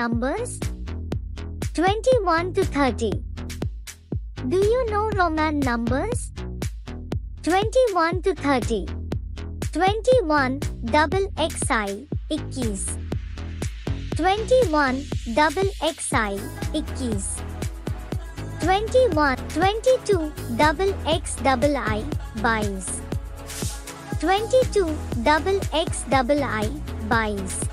numbers? 21 to 30. Do you know Roman numbers? 21 to 30. 21 double XI, 21. 21 double XI, 21. 21, 22 double X double I, 22. 22 double X double I, 22.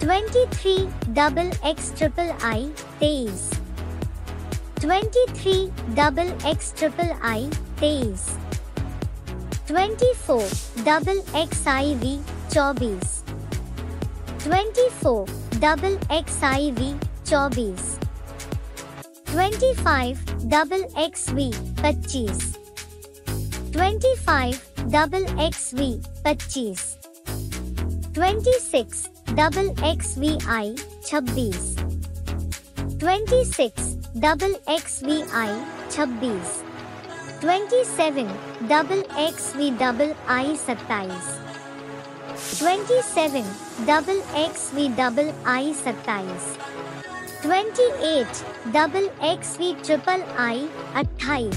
23 double X triple I, 23. 23 double X triple I, 23. 24 double X I V, 24. 24 double X I V, 24. 25 double X V, 25. 25 double X V, 25. 26 double X V I, 26. 26 double X V I, 26. 27 double X V double I, 27. 27 double X V double I, 27. 28 double X V triple I, 28.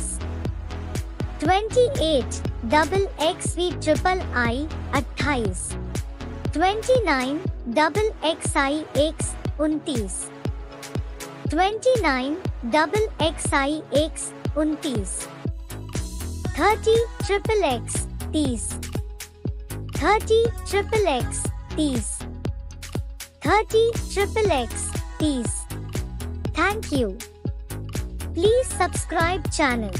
28 double X V triple I, 28. 29 double X I X, 29. 29 double X I X, 29. 30 triple X, 30. 30 triple X, 30. 30 triple X, 30. Thank you. Please subscribe channel.